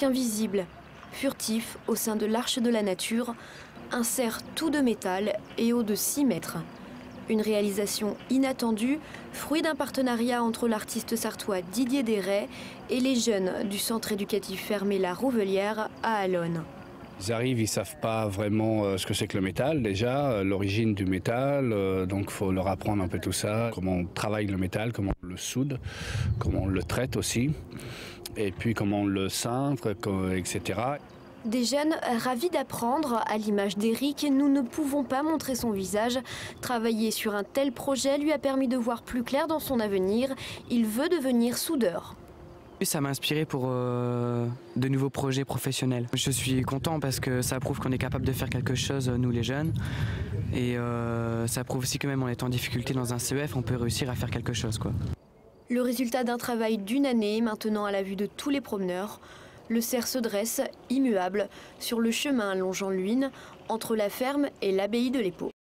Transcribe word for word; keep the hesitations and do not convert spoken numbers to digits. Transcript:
qu'invisible, furtif au sein de l'arche de la nature, un cerf tout de métal et haut de six mètres. Une réalisation inattendue, fruit d'un partenariat entre l'artiste sartois Didier Deret et les jeunes du centre éducatif fermé La Rouvellière à Allonnes. Ils arrivent, ils ne savent pas vraiment ce que c'est que le métal déjà, l'origine du métal, donc il faut leur apprendre un peu tout ça, comment on travaille le métal, comment on le soude, comment on le traite aussi, et puis comment on le cintre, et cetera. Des jeunes ravis d'apprendre, à l'image d'Éric, nous ne pouvons pas montrer son visage. Travailler sur un tel projet lui a permis de voir plus clair dans son avenir. Il veut devenir soudeur. Ça m'a inspiré pour euh, de nouveaux projets professionnels. Je suis content parce que ça prouve qu'on est capable de faire quelque chose, nous les jeunes. Et euh, ça prouve aussi que même en étant en difficulté dans un C E F, on peut réussir à faire quelque chose, quoi. Le résultat d'un travail d'une année, maintenant à la vue de tous les promeneurs. Le cerf se dresse, immuable, sur le chemin longeant l'Huisne, entre la ferme et l'abbaye de l'Épau.